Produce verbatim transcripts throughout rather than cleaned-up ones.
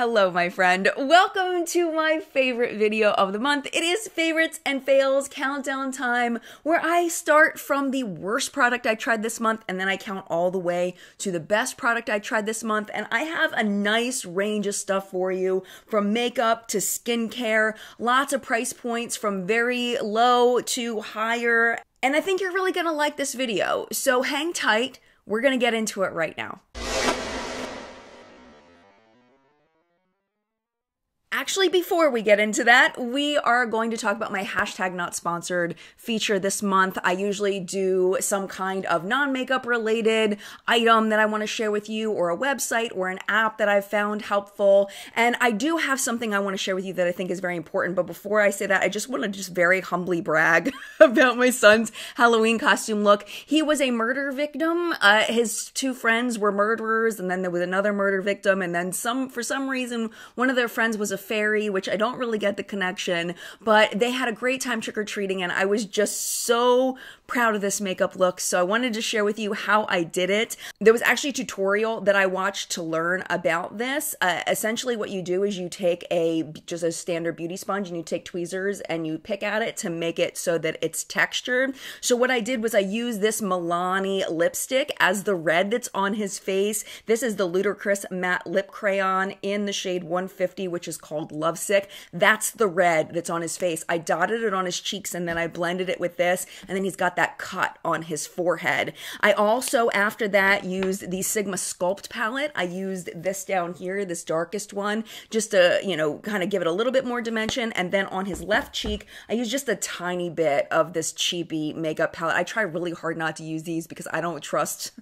Hello, my friend. Welcome to my favorite video of the month. It is favorites and fails countdown time, where I start from the worst product I tried this month and then I count all the way to the best product I tried this month. And I have a nice range of stuff for you, from makeup to skincare, lots of price points from very low to higher. And I think you're really gonna like this video. So hang tight, we're gonna get into it right now. Actually, before we get into that, we are going to talk about my hashtag not sponsored feature this month. I usually do some kind of non-makeup related item that I want to share with you, or a website or an app that I've found helpful. And I do have something I want to share with you that I think is very important. But before I say that, I just want to just very humbly brag about my son's Halloween costume look. He was a murder victim. Uh, his two friends were murderers, and then there was another murder victim. And then some, for some reason, one of their friends was a fairy, which I don't really get the connection, but they had a great time trick-or-treating, and I was just so proud of this makeup look. So I wanted to share with you how I did it. There was actually a tutorial that I watched to learn about this. Uh, essentially what you do is you take a just a standard beauty sponge and you take tweezers and you pick at it to make it so that it's textured. So what I did was I used this Milani lipstick as the red that's on his face. This is the Ludicrous Matte Lip Crayon in the shade one fifty, which is called Lovesick. That's the red that's on his face. I dotted it on his cheeks and then I blended it with this, and then he's got that cut on his forehead. I also, after that, used the Sigma Sculpt palette. I used this down here, this darkest one, just to, you know, kind of give it a little bit more dimension. And then on his left cheek, I used just a tiny bit of this cheapy makeup palette. I try really hard not to use these because I don't trust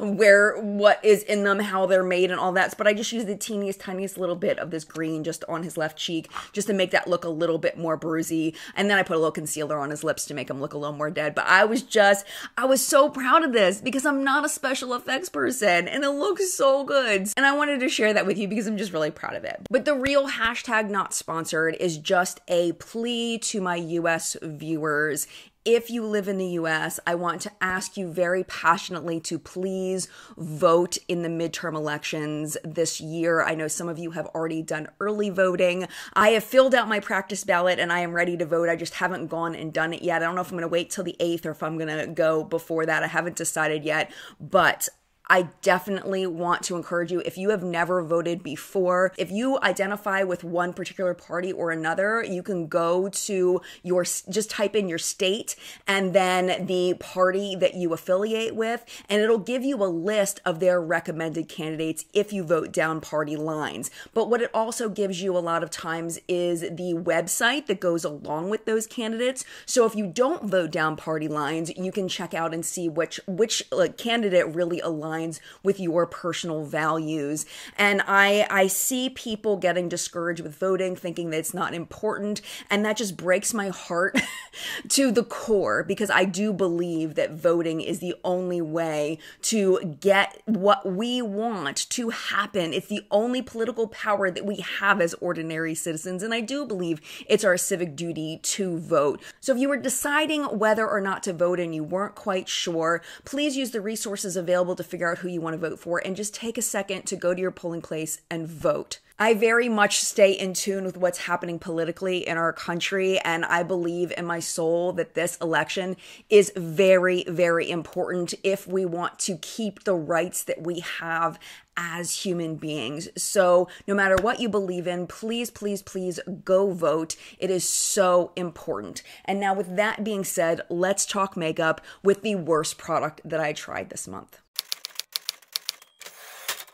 where what is in them, how they're made and all that, but I just used the teeniest tiniest little bit of this green just on his left cheek just to make that look a little bit more bruisey, and then I put a little concealer on his lips to make him look a little more dead. But I was just I was so proud of this because I'm not a special effects person and it looks so good, and I wanted to share that with you because I'm just really proud of it. But the real hashtag not sponsored is just a plea to my U S viewers. If you live in the U S, I want to ask you very passionately to please vote in the midterm elections this year. I know some of you have already done early voting. I have filled out my practice ballot and I am ready to vote. I just haven't gone and done it yet. I don't know if I'm going to wait till the eighth or if I'm going to go before that. I haven't decided yet, but I definitely want to encourage you, if you have never voted before, if you identify with one particular party or another, you can go to your, just type in your state and then the party that you affiliate with, and it'll give you a list of their recommended candidates if you vote down party lines. But what it also gives you a lot of times is the website that goes along with those candidates. So if you don't vote down party lines, you can check out and see which, which like, candidate really aligns with your personal values. And I, I see people getting discouraged with voting, thinking that it's not important, and that just breaks my heart to the core, because I do believe that voting is the only way to get what we want to happen. It's the only political power that we have as ordinary citizens, and I do believe it's our civic duty to vote. So if you were deciding whether or not to vote and you weren't quite sure, please use the resources available to figure out who you want to vote for, and just take a second to go to your polling place and vote. I very much stay in tune with what's happening politically in our country, and I believe in my soul that this election is very, very important if we want to keep the rights that we have as human beings. So no matter what you believe in, please, please, please go vote. It is so important. And now with that being said, let's talk makeup with the worst product that I tried this month.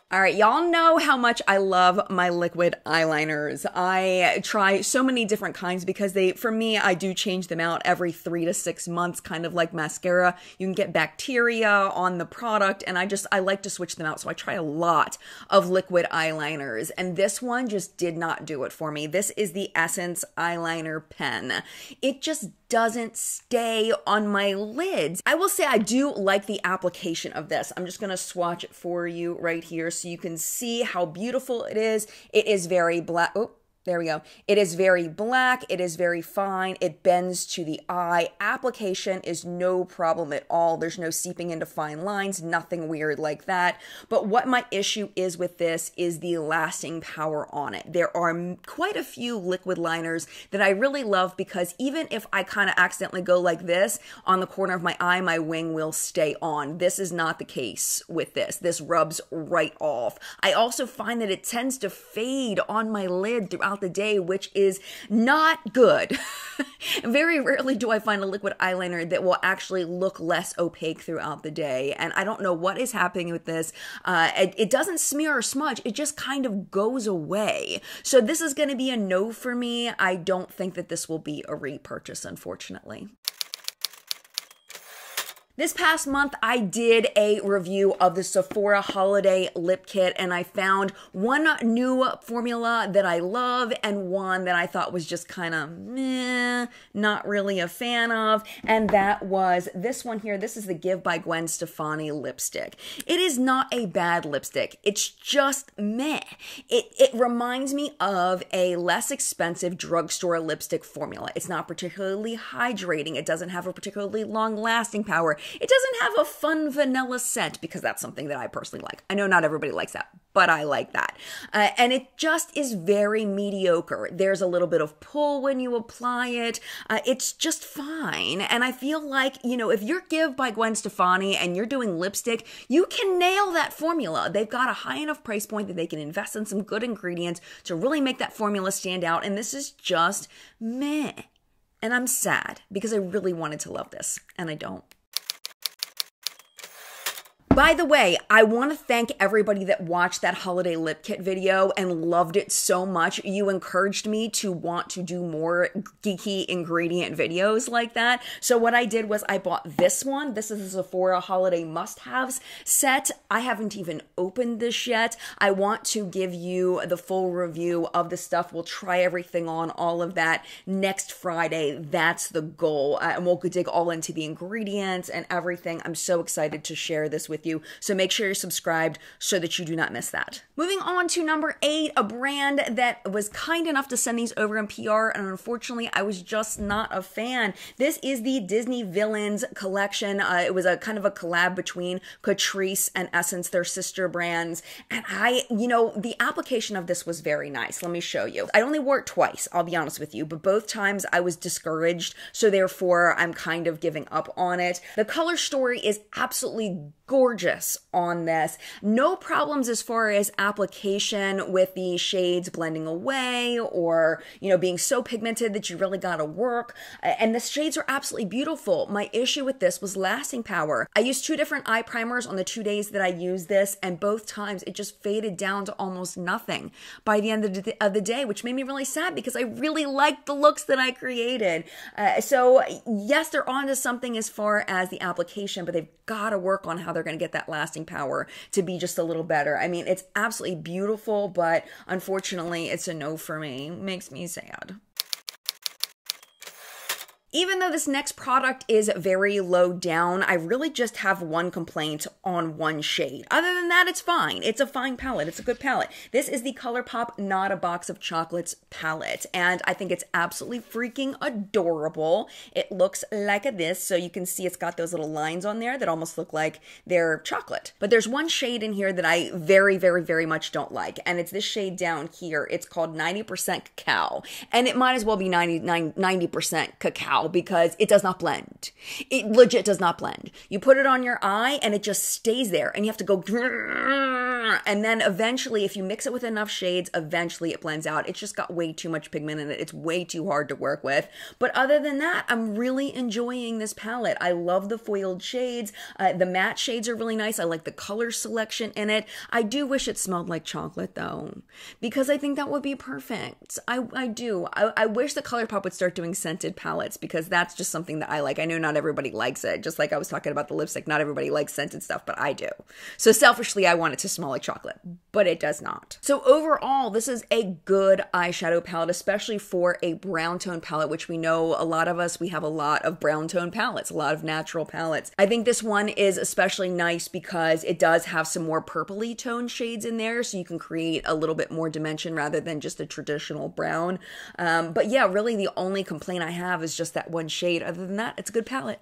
All right, y'all know how much I love my liquid eyeliners. I try so many different kinds because they, for me, I do change them out every three to six months, kind of like mascara. You can get bacteria on the product, and I just, I like to switch them out. So I try a lot of liquid eyeliners, and this one just did not do it for me. This is the Essence Eyeliner Pen. It just doesn't stay on my lids. I will say I do like the application of this. I'm just gonna swatch it for you right here so you can see how beautiful it is. It is very black. Oh, There we go. It is very black. It is very fine. It bends to the eye. Application is no problem at all. There's no seeping into fine lines, nothing weird like that. But what my issue is with this is the lasting power on it. There are quite a few liquid liners that I really love because even if I kind of accidentally go like this on the corner of my eye, my wing will stay on. This is not the case with this. This rubs right off. I also find that it tends to fade on my lid throughout the day, which is not good. Very rarely do I find a liquid eyeliner that will actually look less opaque throughout the day, and I don't know what is happening with this. Uh, it, it doesn't smear or smudge, it just kind of goes away. So this is going to be a no for me. I don't think that this will be a repurchase, unfortunately. This past month, I did a review of the Sephora Holiday Lip Kit, and I found one new formula that I love and one that I thought was just kind of meh, not really a fan of, and that was this one here. This is the Give by Gwen Stefani lipstick. It is not a bad lipstick. It's just meh. It, it reminds me of a less expensive drugstore lipstick formula. It's not particularly hydrating. It doesn't have a particularly long-lasting power. It doesn't have a fun vanilla scent, because that's something that I personally like. I know not everybody likes that, but I like that. Uh, and it just is very mediocre. There's a little bit of pull when you apply it. Uh, it's just fine. And I feel like, you know, if you're Give by Gwen Stefani and you're doing lipstick, you can nail that formula. They've got a high enough price point that they can invest in some good ingredients to really make that formula stand out. And this is just meh. And I'm sad because I really wanted to love this and I don't. By the way, I want to thank everybody that watched that holiday lip kit video and loved it so much. You encouraged me to want to do more geeky ingredient videos like that. So what I did was I bought this one. This is the Sephora Holiday Must-Haves set. I haven't even opened this yet. I want to give you the full review of the stuff. We'll try everything on, all of that, next Friday. That's the goal. Uh, and we'll dig all into the ingredients and everything. I'm so excited to share this with you. You, so make sure you're subscribed so that you do not miss that. Moving on to number eight, a brand that was kind enough to send these over in P R, and unfortunately I was just not a fan. This is the Disney Villains collection. Uh, it was a kind of a collab between Catrice and Essence, their sister brands, and I, you know, the application of this was very nice. Let me show you. I only wore it twice, I'll be honest with you, but both times I was discouraged, so therefore I'm kind of giving up on it. The color story is absolutely gorgeous. Gorgeous on this. No problems as far as application with the shades blending away or, you know, being so pigmented that you really gotta work. And the shades are absolutely beautiful. My issue with this was lasting power. I used two different eye primers on the two days that I used this, and both times it just faded down to almost nothing by the end of the, of the day, which made me really sad because I really liked the looks that I created. Uh, so yes, they're onto something as far as the application, but they've gotta work on how they're gonna get that lasting power to be just a little better. I mean, it's absolutely beautiful, but unfortunately, it's a no for me. Makes me sad. Even though this next product is very low down, I really just have one complaint on one shade. Other than that, it's fine. It's a fine palette. It's a good palette. This is the ColourPop Not A Box Of Chocolates palette, and I think it's absolutely freaking adorable. It looks like this, so you can see it's got those little lines on there that almost look like they're chocolate. But there's one shade in here that I very, very, very much don't like, and it's this shade down here. It's called ninety percent Cacao, and it might as well be ninety-nine, ninety percent Cacao, because it does not blend. It legit does not blend. You put it on your eye and it just stays there, and you have to go, and then eventually, if you mix it with enough shades, eventually it blends out. It's just got way too much pigment in it. It's way too hard to work with. But other than that, I'm really enjoying this palette. I love the foiled shades. Uh, the matte shades are really nice. I like the color selection in it. I do wish it smelled like chocolate though, because I think that would be perfect. I, I do. I, I wish the ColourPop would start doing scented palettes, because because that's just something that I like. I know not everybody likes it. Just like I was talking about the lipstick, not everybody likes scented stuff, but I do. So selfishly, I want it to smell smell like chocolate, but it does not. So overall, this is a good eyeshadow palette, especially for a brown tone palette, which we know a lot of us, we have a lot of brown tone palettes, a lot of natural palettes. I think this one is especially nice because it does have some more purpley tone shades in there, so you can create a little bit more dimension rather than just a traditional brown. Um, but yeah, really the only complaint I have is just that one shade. Other than that, it's a good palette.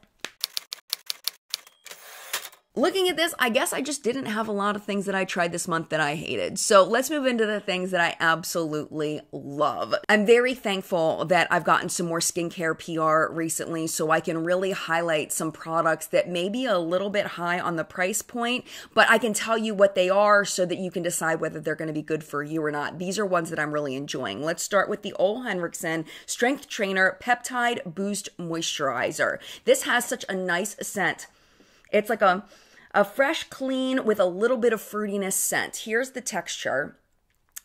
Looking at this, I guess I just didn't have a lot of things that I tried this month that I hated. So let's move into the things that I absolutely love. I'm very thankful that I've gotten some more skincare P R recently, so I can really highlight some products that may be a little bit high on the price point, but I can tell you what they are so that you can decide whether they're going to be good for you or not. These are ones that I'm really enjoying. Let's start with the Ole Henriksen Strength Trainer Peptide Boost Moisturizer. This has such a nice scent. It's like a... A fresh, clean, with a little bit of fruitiness scent. Here's the texture.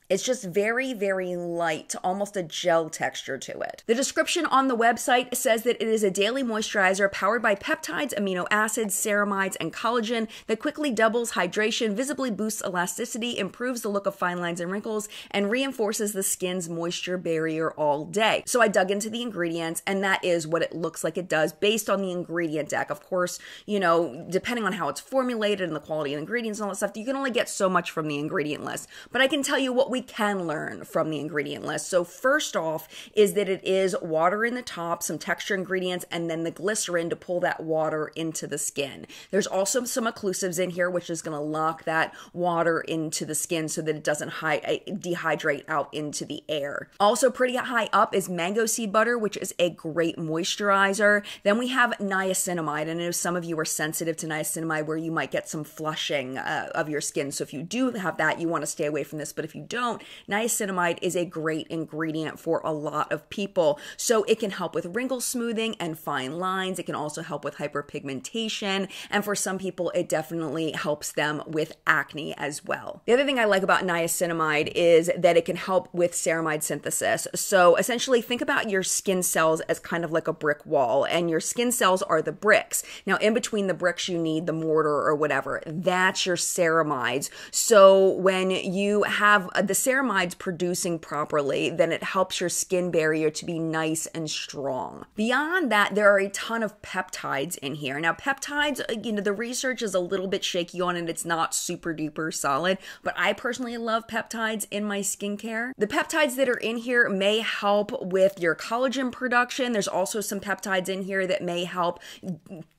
It's just very, very light, almost a gel texture to it. The description on the website says that it is a daily moisturizer powered by peptides, amino acids, ceramides, and collagen that quickly doubles hydration, visibly boosts elasticity, improves the look of fine lines and wrinkles, and reinforces the skin's moisture barrier all day. So I dug into the ingredients, and that is what it looks like it does based on the ingredient deck. Of course, you know, depending on how it's formulated and the quality of the ingredients and all that stuff, you can only get so much from the ingredient list. But I can tell you what we can learn from the ingredient list. So first off is that it is water in the top, some texture ingredients, and then the glycerin to pull that water into the skin. There's also some occlusives in here, which is going to lock that water into the skin so that it doesn't dehydrate out into the air. Also pretty high up is mango seed butter, which is a great moisturizer. Then we have niacinamide. I know some of you are sensitive to niacinamide where you might get some flushing uh, of your skin. So if you do have that, you want to stay away from this. But if you don't, niacinamide is a great ingredient for a lot of people. So it can help with wrinkle smoothing and fine lines. It can also help with hyperpigmentation. And for some people, it definitely helps them with acne as well. The other thing I like about niacinamide is that it can help with ceramide synthesis. So essentially think about your skin cells as kind of like a brick wall, and your skin cells are the bricks. Now in between the bricks, you need the mortar or whatever. That's your ceramides. So when you have the ceramides producing properly, then it helps your skin barrier to be nice and strong. Beyond that, there are a ton of peptides in here. Now peptides, you know, the research is a little bit shaky on it. It's not super duper solid, but I personally love peptides in my skincare. The peptides that are in here may help with your collagen production. There's also some peptides in here that may help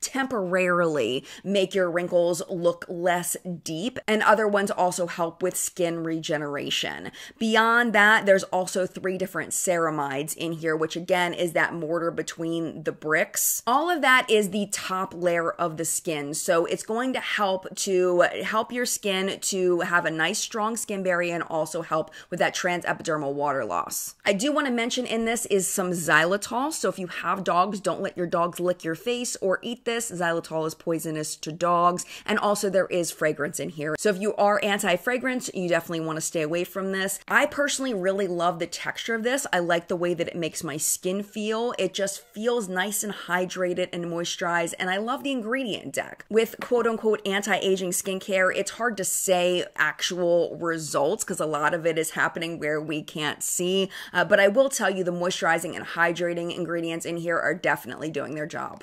temporarily make your wrinkles look less deep, and other ones also help with skin regeneration. Beyond that, there's also three different ceramides in here, which again is that mortar between the bricks. All of that is the top layer of the skin. So it's going to help to help your skin to have a nice strong skin barrier and also help with that transepidermal water loss. I do want to mention in this is some xylitol. So if you have dogs, don't let your dogs lick your face or eat this. Xylitol is poisonous to dogs. And also there is fragrance in here. So if you are anti-fragrance, you definitely want to stay away from from this. I personally really love the texture of this. I like the way that it makes my skin feel. It just feels nice and hydrated and moisturized, and I love the ingredient deck. With quote-unquote anti-aging skincare, it's hard to say actual results because a lot of it is happening where we can't see, uh, but I will tell you the moisturizing and hydrating ingredients in here are definitely doing their job.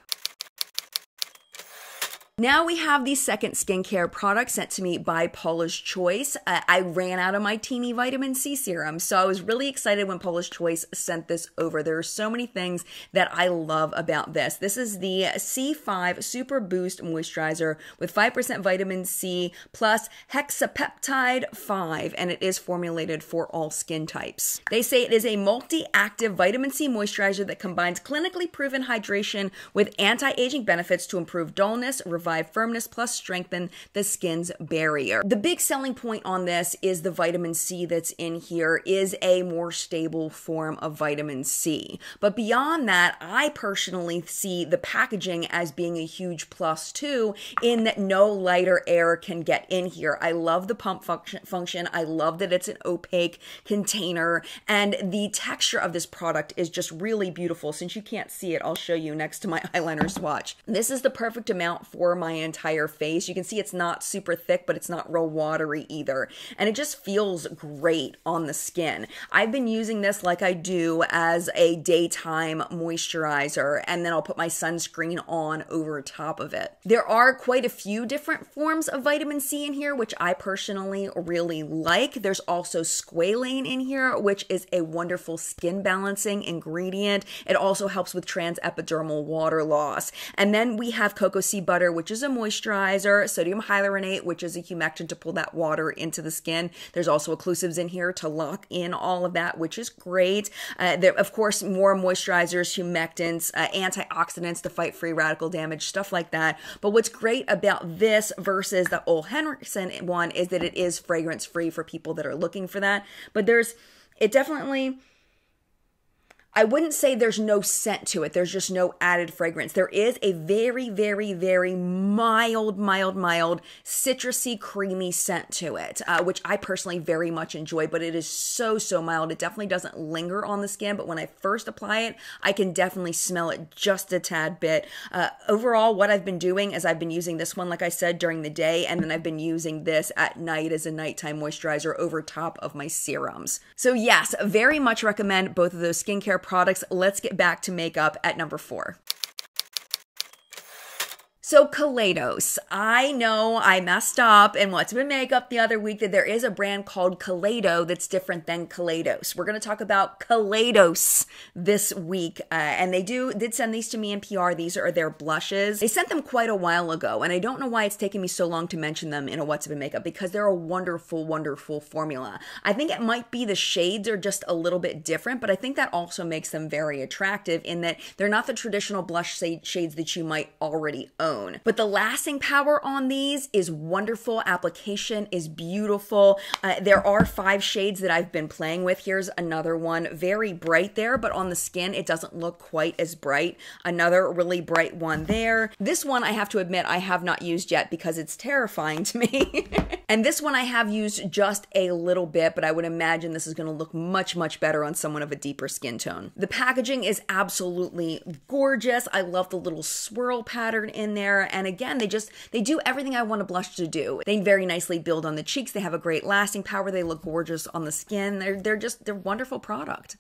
Now we have the second skincare product sent to me by Paula's Choice. Uh, I ran out of my teeny vitamin C serum, so I was really excited when Paula's Choice sent this over. There are so many things that I love about this. This is the C five Super Boost Moisturizer with five percent vitamin C plus hexapeptide five, and it is formulated for all skin types. They say it is a multi-active vitamin C moisturizer that combines clinically proven hydration with anti-aging benefits to improve dullness, revive firmness, plus strengthen the skin's barrier. The big selling point on this is the vitamin C that's in here is a more stable form of vitamin C. But beyond that, I personally see the packaging as being a huge plus too, in that no lighter air can get in here. I love the pump function, function. I love that it's an opaque container, and the texture of this product is just really beautiful. Since you can't see it, I'll show you next to my eyeliner swatch. This is the perfect amount for my entire face. You can see it's not super thick, but it's not real watery either. And it just feels great on the skin. I've been using this like I do as a daytime moisturizer, and then I'll put my sunscreen on over top of it. There are quite a few different forms of vitamin C in here, which I personally really like. There's also squalane in here, which is a wonderful skin balancing ingredient. It also helps with trans epidermal water loss. And then we have cocoa seed butter, which is a moisturizer, sodium hyaluronate, which is a humectant to pull that water into the skin. There's also occlusives in here to lock in all of that, which is great. Uh, there, of course, more moisturizers, humectants, uh, antioxidants to fight free radical damage, stuff like that. But what's great about this versus the Ole Henriksen one is that it is fragrance free for people that are looking for that. But there's, it definitely... I wouldn't say there's no scent to it. There's just no added fragrance. There is a very, very, very mild, mild, mild citrusy, creamy scent to it, uh, which I personally very much enjoy, but it is so, so mild. It definitely doesn't linger on the skin, but when I first apply it, I can definitely smell it just a tad bit. Uh, overall, what I've been doing is I've been using this one, like I said, during the day, and then I've been using this at night as a nighttime moisturizer over top of my serums. So yes, very much recommend both of those skincare products. Let's get back to makeup at number four. So Kaleidos, I know I messed up in What's Been Makeup the other week that there is a brand called Kaleido that's different than Kaleidos. We're going to talk about Kaleidos this week, uh, and they do did send these to me in P R. These are their blushes. They sent them quite a while ago, and I don't know why it's taken me so long to mention them in a What's Been Makeup because they're a wonderful, wonderful formula. I think it might be the shades are just a little bit different, but I think that also makes them very attractive in that they're not the traditional blush shades that you might already own. But the lasting power on these is wonderful. Application is beautiful. Uh, there are five shades that I've been playing with. Here's another one. Very bright there, but on the skin, it doesn't look quite as bright. Another really bright one there. This one, I have to admit, I have not used yet because it's terrifying to me. And this one I have used just a little bit, but I would imagine this is going to look much, much better on someone of a deeper skin tone. The packaging is absolutely gorgeous. I love the little swirl pattern in there. And again, they just, they do everything I want a blush to do. They very nicely build on the cheeks. They have a great lasting power. They look gorgeous on the skin. They're, they're just, they're a wonderful product.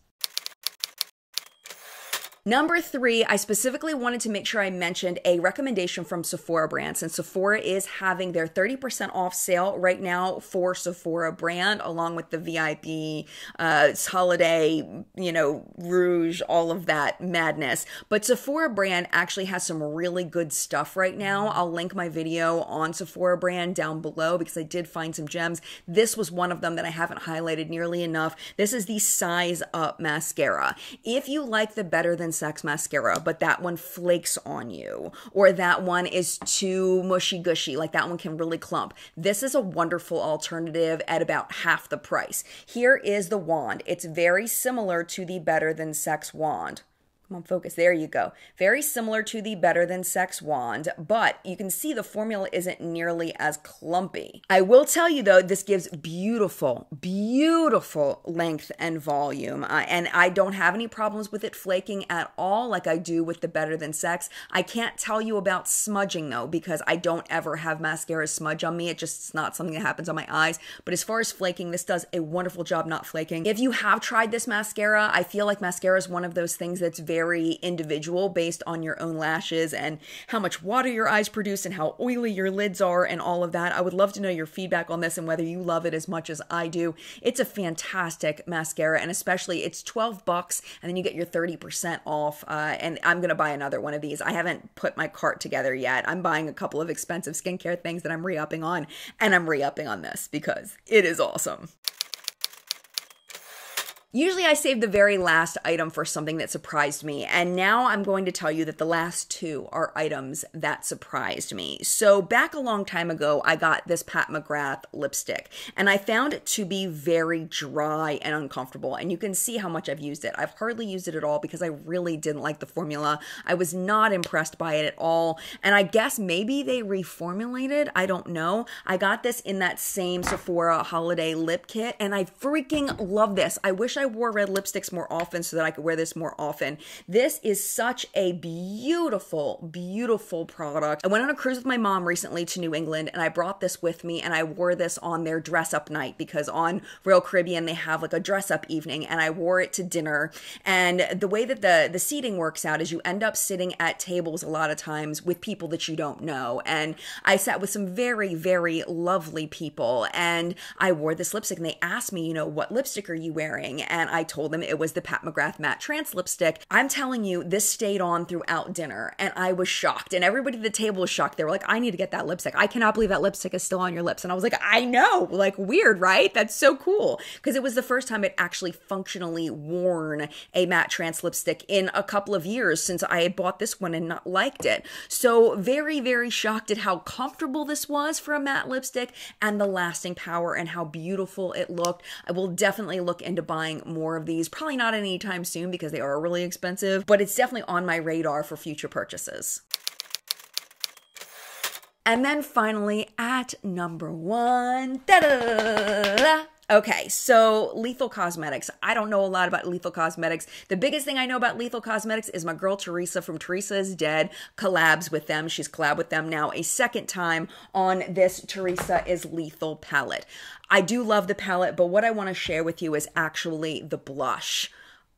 Number three, I specifically wanted to make sure I mentioned a recommendation from Sephora Brands, and Sephora is having their thirty percent off sale right now for Sephora brand, along with the V I B, uh, holiday, you know, Rouge, all of that madness. But Sephora brand actually has some really good stuff right now. I'll link my video on Sephora brand down below because I did find some gems. This was one of them that I haven't highlighted nearly enough. This is the Size Up Mascara. If you like the Better Than Sex mascara, but that one flakes on you, or that one is too mushy gushy, like that one can really clump, this is a wonderful alternative at about half the price. Here is the wand. It's very similar to the Better Than Sex wand. Come on, focus. There you go. Very similar to the Better Than Sex wand, but you can see the formula isn't nearly as clumpy. I will tell you though, this gives beautiful, beautiful length and volume. Uh, and I don't have any problems with it flaking at all like I do with the Better Than Sex. I can't tell you about smudging though, because I don't ever have mascara smudge on me. It just, it's not something that happens on my eyes. But as far as flaking, this does a wonderful job not flaking. If you have tried this mascara, I feel like mascara is one of those things that's very very individual based on your own lashes and how much water your eyes produce and how oily your lids are and all of that. I would love to know your feedback on this and whether you love it as much as I do. It's a fantastic mascara, and especially it's twelve bucks and then you get your thirty percent off, uh, and I'm going to buy another one of these. I haven't put my cart together yet. I'm buying a couple of expensive skincare things that I'm re-upping on, and I'm re-upping on this because it is awesome. Usually I save the very last item for something that surprised me, and now I'm going to tell you that the last two are items that surprised me. So back a long time ago, I got this Pat McGrath lipstick, and I found it to be very dry and uncomfortable, and you can see how much I've used it. I've hardly used it at all because I really didn't like the formula. I was not impressed by it at all, and I guess maybe they reformulated. I don't know. I got this in that same Sephora holiday lip kit, and I freaking love this. I wish I I wore red lipsticks more often so that I could wear this more often. This is such a beautiful, beautiful product. I went on a cruise with my mom recently to New England, and I brought this with me, and I wore this on their dress-up night, because on Royal Caribbean, they have like a dress-up evening, and I wore it to dinner. And the way that the, the seating works out is you end up sitting at tables a lot of times with people that you don't know. And I sat with some very, very lovely people, and I wore this lipstick, and they asked me, you know, what lipstick are you wearing? And I told them it was the Pat McGrath Matte Trance Lipstick. I'm telling you, this stayed on throughout dinner, and I was shocked, and everybody at the table was shocked. They were like, I need to get that lipstick. I cannot believe that lipstick is still on your lips. And I was like, I know, like, weird, right? That's so cool. Because it was the first time I'd actually functionally worn a Matte Trance lipstick in a couple of years since I had bought this one and not liked it. So very, very shocked at how comfortable this was for a matte lipstick, and the lasting power, and how beautiful it looked. I will definitely look into buying more of these. Probably not anytime soon because they are really expensive, but it's definitely on my radar for future purchases. And then finally, at number one, ta-da! Okay, so Lethal Cosmetics. I don't know a lot about Lethal Cosmetics. The biggest thing I know about Lethal Cosmetics is my girl Teresa from Teresa is Dead collabs with them. She's collabed with them now a second time on this Teresa is Lethal palette. I do love the palette, but what I want to share with you is actually the blush.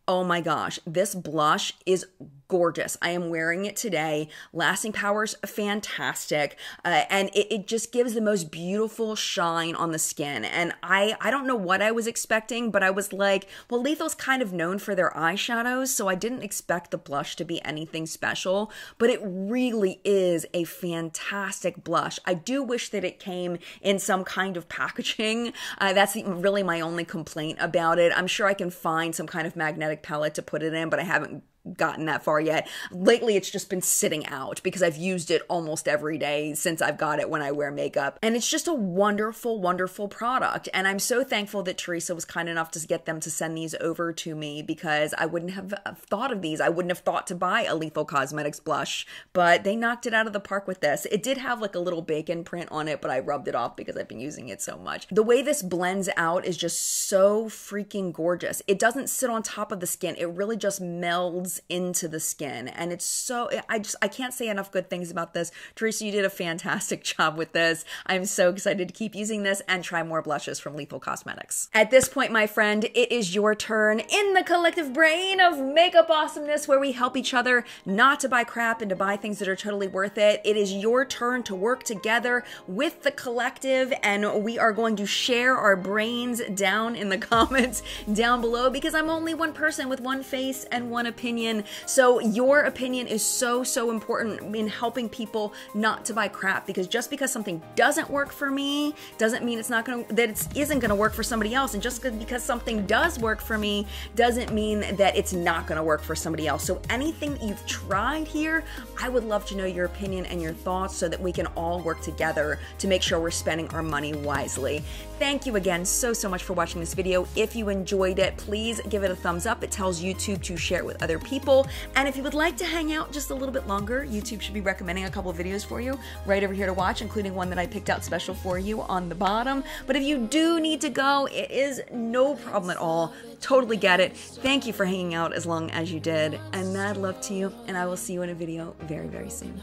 Oh my gosh, this blush is gorgeous. I am wearing it today. Lasting power's fantastic. Uh, and it, it just gives the most beautiful shine on the skin. And I, I don't know what I was expecting, but I was like, well, Lethal's kind of known for their eyeshadows, so I didn't expect the blush to be anything special, but it really is a fantastic blush. I do wish that it came in some kind of packaging. Uh, that's the, really my only complaint about it. I'm sure I can find some kind of magnetic palette to put it in, but I haven't gotten that far yet. Lately, it's just been sitting out because I've used it almost every day since I've got it when I wear makeup. And it's just a wonderful, wonderful product. And I'm so thankful that Teresa was kind enough to get them to send these over to me, because I wouldn't have thought of these. I wouldn't have thought to buy a Lethal Cosmetics blush, but they knocked it out of the park with this. It did have like a little bacon print on it, but I rubbed it off because I've been using it so much. The way this blends out is just so freaking gorgeous. It doesn't sit on top of the skin. It really just melds into the skin, and it's so, I just I can't say enough good things about this. Teresa, you did a fantastic job with this. I'm so excited to keep using this and try more blushes from Lethal Cosmetics. At this point, my friend, it is your turn in the collective brain of makeup awesomeness, where we help each other not to buy crap and to buy things that are totally worth it. It is your turn to work together with the collective, and we are going to share our brains down in the comments down below, because I'm only one person with one face and one opinion. So your opinion is so, so important in helping people not to buy crap, because just because something doesn't work for me doesn't mean it's not going to, that it isn't going to work for somebody else. And just because something does work for me doesn't mean that it's not going to work for somebody else. So anything that you've tried here, I would love to know your opinion and your thoughts so that we can all work together to make sure we're spending our money wisely. Thank you again so, so much for watching this video. If you enjoyed it, please give it a thumbs up. It tells YouTube to share it with other people. people. And if you would like to hang out just a little bit longer, YouTube should be recommending a couple of videos for you right over here to watch, including one that I picked out special for you on the bottom. But if you do need to go, it is no problem at all. Totally get it. Thank you for hanging out as long as you did. And mad love to you. And I will see you in a video very, very soon.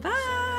Bye!